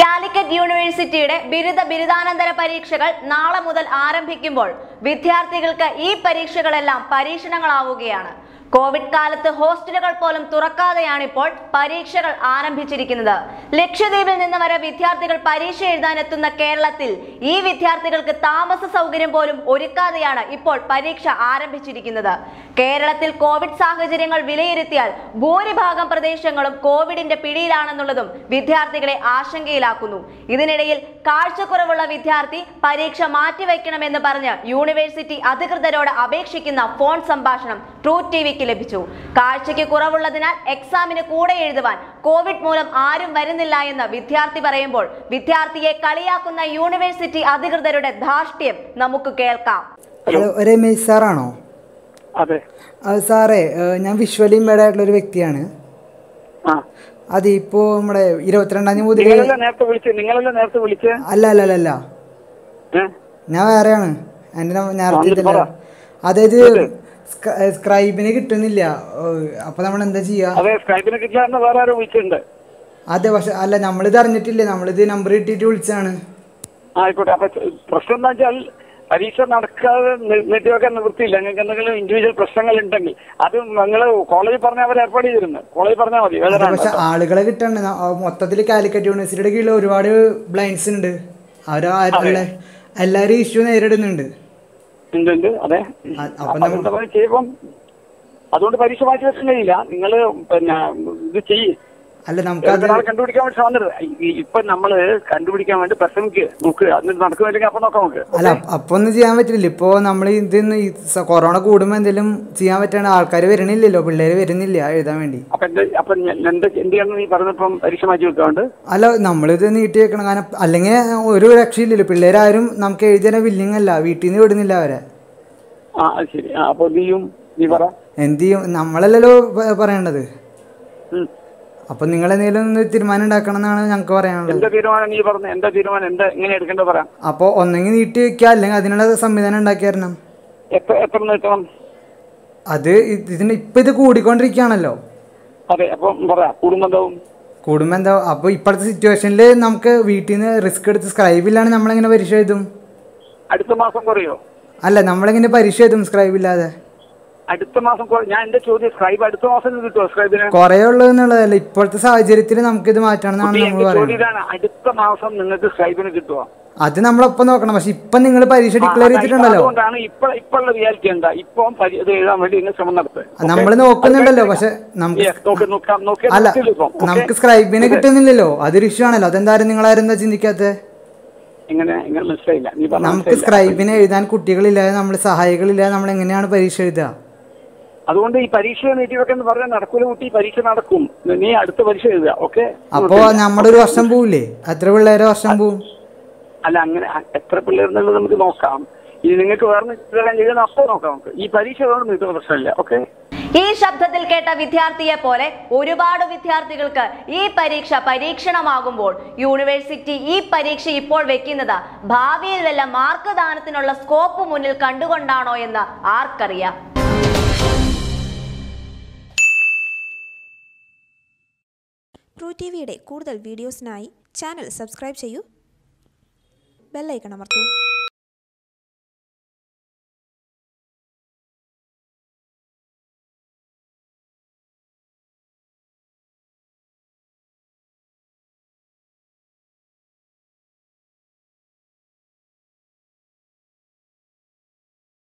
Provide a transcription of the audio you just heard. കാലിക്കറ്റ് യൂണിവേഴ്സിറ്റിയുടെ ബിരുദാനന്തര പരീക്ഷകൾ നാളെ മുതൽ ആരംഭിക്കുമ്പോൾ വിദ്യാർത്ഥികൾക്ക് ഈ പരീക്ഷകളെല്ലാം പരീക്ഷണങ്ങളാവുകയാണ്. കോവിഡ് കാലത്ത് ഹോസ്റ്റലുകൾ പോലും തുറക്കാതെയാണ് ഇപ്പോൾ പരീക്ഷകൾ ആരംഭിച്ചിരിക്കുന്നത്. ലക്ഷദ്വീപിൽ നിന്ന് വരെ വിദ്യാർത്ഥികൾ പരീക്ഷ എഴുതാനെത്തുന്ന കേരളത്തിൽ ഈ വിദ്യാർത്ഥികൾക്ക് താമസ സൗകര്യം പോലും ഒരുക്കാതെയാണ് ഇപ്പോൾ പരീക്ഷ ആരംഭിച്ചിരിക്കുന്നത്. കേരളത്തിൽ കോവിഡ് സാഹചര്യങ്ങൾ വിലയിരുത്തിയാൽ ഭൂരിഭാഗം പ്രദേശങ്ങളും കോവിഡിന്റെ പിടിയിലാണെന്നുള്ളതും വിദ്യാർത്ഥികളെ ആശങ്കയിലാക്കുന്നു. ഇതിനിടയിൽ കാഴ്ചക്കുറവുള്ള വിദ്യാർത്ഥി പരീക്ഷ മാറ്റിവെക്കണമെന്ന് പറഞ്ഞ് യൂണിവേഴ്സിറ്റി അധികൃതരോട് അപേക്ഷിക്കുന്ന ഫോൺ സംഭാഷണം ട്രൂ ടിവി ലഭിച്ചു. കാഴ്ചയ്ക്ക് കുറവുള്ളതിനാൽ എക്സാമിന് കൂടെ എഴുതുവാൻ കോവിഡ് മൂലം ആരും വരുന്നില്ല എന്ന് വിദ്യാർത്ഥി പറയുമ്പോൾ വിദ്യാർത്ഥിയെ കളിയാക്കുന്ന യൂണിവേഴ്സിറ്റി അധികൃതരുടെ ധാർഷ്ട്യം നമുക്ക് കേൾക്കാം. സാറാണോ? അതെ സാറേ, ഞാൻ വിഷ്വലി ഇംപയർഡ് ആയിട്ടുള്ള ഒരു വ്യക്തിയാണ്. അതെ, ഇപ്പോ നമ്മുടെ 22ാം തീയതി മുതൽ അല്ല ഞാൻ വേറെയാണ്. അതായത് സ്ക്രൈബിന് കിട്ടുന്നില്ല. അപ്പൊ നമ്മൾ എന്താ ചെയ്യാ? അതെ, പക്ഷെ അല്ല, നമ്മളിത് അറിഞ്ഞിട്ടില്ല. നമ്മളിത് നമ്പർ ഇട്ടിട്ട് വിളിച്ചാണ്. ആയിക്കോട്ടെ. അപ്പൊ പ്രശ്നം എന്താ വെച്ചാൽ പരീക്ഷ നടക്കാതെ നെറ്റ്വെക്കാൻ നിവൃത്തിയില്ല. നിങ്ങൾക്ക് എന്തെങ്കിലും ഇൻഡിവിജ്വൽ പ്രശ്നങ്ങൾ ഉണ്ടെങ്കിൽ അത് നിങ്ങൾ കോളേജിൽ പറഞ്ഞാൽ അവർ ഏർപ്പാട് ചെയ്തിരുന്നു. കോളേജിൽ പറഞ്ഞാൽ മതി. പക്ഷെ ആളുകളെ കിട്ടണ്ട. മൊത്തത്തിൽ കാലിക്കറ്റ് യൂണിവേഴ്സിറ്റിയുടെ കീഴിൽ ഒരുപാട് ബ്ലൈൻഡ്സ് ഉണ്ട്. അവരെ എല്ലാവരും ഇഷ്യൂ നേരിടുന്നുണ്ട്. അതെ, ചെയ്യുമ്പം അതുകൊണ്ട് പരീക്ഷ മാറ്റി വെക്കാൻ കഴിയില്ല. നിങ്ങൾ പിന്നെ ഇത് ചെയ്യും. കണ്ടുപിടിക്കാൻ വേണ്ടി സാധ്യത ഇപ്പൊ നമ്മള് കണ്ടുപിടിക്കാൻ വേണ്ടി പ്രശ്നമിക്ക് നോക്കുക. എന്നിട്ട് നടക്കുന്നില്ലെങ്കിൽ അപ്പൊ നോക്കാം. നമുക്ക് അപ്പൊ ഒന്നും ചെയ്യാൻ പറ്റില്ല. ഇപ്പൊ നമ്മൾ ഇതിന്ന് കൊറോണ കൂടുമ്പോ എന്തെങ്കിലും ചെയ്യാൻ പറ്റാണ്ട് ആൾക്കാർ വരണില്ലല്ലോ. പിള്ളേര് വരുന്നില്ല എഴുതാൻ വേണ്ടി. അപ്പൊ എന്തെയാണ് നീ പറഞ്ഞപ്പം പരീക്ഷ മാറ്റി വെക്കാണ്ട്? അല്ല, നമ്മളിത് നീട്ടി വെക്കണം. കാരണം അല്ലെങ്കിൽ ഒരു രക്ഷയില്ലല്ലോ. പിള്ളേരാരും നമുക്ക് എഴുതിയാൽ വില്ലിങ് അല്ല. വീട്ടിൽ നിന്ന് വിടുന്നില്ല അവരെ. ആ ശരി. അപ്പൊ എന്ത് ചെയ്യും? നമ്മളല്ലല്ലോ പറയണ്ടത്. അപ്പൊ നിങ്ങൾ എന്തെങ്കിലും ഒന്ന് തീരുമാനം ഉണ്ടാക്കണം എന്നാണ് ഞങ്ങൾക്ക് പറയാനുള്ളത്. അപ്പൊ ഒന്നെങ്കിൽ നീട്ടി വെക്കുക, അല്ലെങ്കിൽ അതിനുള്ള സംവിധാനം ഉണ്ടാക്കിയായിരുന്നു. അത് ഇതിന് ഇപ്പൊ ഇത് കൂടിക്കൊണ്ടിരിക്കുകയാണല്ലോ. കൂടുമ്പോ എന്താ? അപ്പൊ ഇപ്പോഴത്തെ സിറ്റുവേഷനിൽ നമുക്ക് വീട്ടിൽ നിന്ന് റിസ്ക് എടുത്ത് സ്ക്രൈബിലാണ് നമ്മളെങ്ങനെ പരീക്ഷ എഴുതും? അടുത്ത മാസം കുറയോ? അല്ല, നമ്മളെങ്ങനെ പരീക്ഷ എഴുതും സ്ക്രൈബില്ലാതെ? അടുത്ത മാസം ഞാൻ എന്റെ ചോദ്യം സ്ക്രൈബ് അടുത്ത മാസം കിട്ടുമോ? സ്ക്രൈബിന് കുറെ ഉള്ളതെന്നുള്ളതല്ല. ഇപ്പോഴത്തെ സാഹചര്യത്തിൽ നമുക്ക് ഇത് മാറ്റണം. അടുത്ത മാസം നിങ്ങൾക്ക് സ്ക്രൈബിന് കിട്ടുമോ? അത് നമ്മളൊപ്പം നോക്കണം. പക്ഷെ ഇപ്പൊ നിങ്ങൾ പരീക്ഷ ഡിക്ലെയർ ചെയ്തിട്ടുണ്ടല്ലോ. ഇപ്പോഴുള്ള റിയാലിറ്റി എന്താ? ഇപ്പൊ എഴുതാൻ വേണ്ടി ശ്രമം നടത്തുക. നമ്മൾ നോക്കുന്നുണ്ടല്ലോ. പക്ഷെ അല്ല, നമുക്ക് സ്ക്രൈബിന് കിട്ടുന്നില്ലല്ലോ. അതൊരു ഇഷ്യൂ ആണല്ലോ. അതെന്തായാലും നിങ്ങളാരെന്താ ചിന്തിക്കാത്തത്? നമുക്ക് സ്ക്രൈബിന് എഴുതാൻ കുട്ടികളില്ല, നമ്മൾ സഹായികളില്ല. നമ്മൾ എങ്ങനെയാണ് പരീക്ഷ എഴുതുക? അതുകൊണ്ട് ഈ പരീക്ഷ നീട്ടിവെക്കെന്ന് പറഞ്ഞാൽ നടക്കൂല കുട്ടി. പരീക്ഷ നടക്കും. നീ അടുത്ത പരീക്ഷ എഴുതുക. ഓക്കെ. അപ്പൊ നമ്മുടെ ഒരു വർഷം പോവില്ലേ? എത്ര പിള്ളേരെ വർഷം പോവും? അല്ല, അങ്ങനെ എത്ര പിള്ളേരെന്നുള്ളത് നമുക്ക് നോക്കാം. ഇനി നിങ്ങൾക്ക് വേറെ എഴുതുന്ന അപ്പൊ നോക്കാം. നമുക്ക് ഈ പരീക്ഷ നീട്ടുന്ന പ്രശ്നമില്ല. ഓക്കെ. ഈ ശബ്ദത്തിൽ കേട്ട വിദ്യാർത്ഥിയെ പോലെ ഒരുപാട് വിദ്യാർത്ഥികൾക്ക് ഈ പരീക്ഷ പരീക്ഷണമാകുമ്പോൾ യൂണിവേഴ്സിറ്റി ഈ പരീക്ഷ ഇപ്പോൾ വെക്കുന്നത് ഭാവിയിൽ വല്ല മാർക്ക് ദാനത്തിനുള്ള സ്കോപ്പ് മുന്നിൽ കണ്ടുകൊണ്ടാണോ എന്ന് ആർക്കറിയാം. ട്രൂ ടിവിയുടെ കൂടുതൽ വീഡിയോസിനായി ചാനൽ സബ്സ്ക്രൈബ് ചെയ്യൂ, ബെൽ ഐക്കൺ അമർത്തൂ.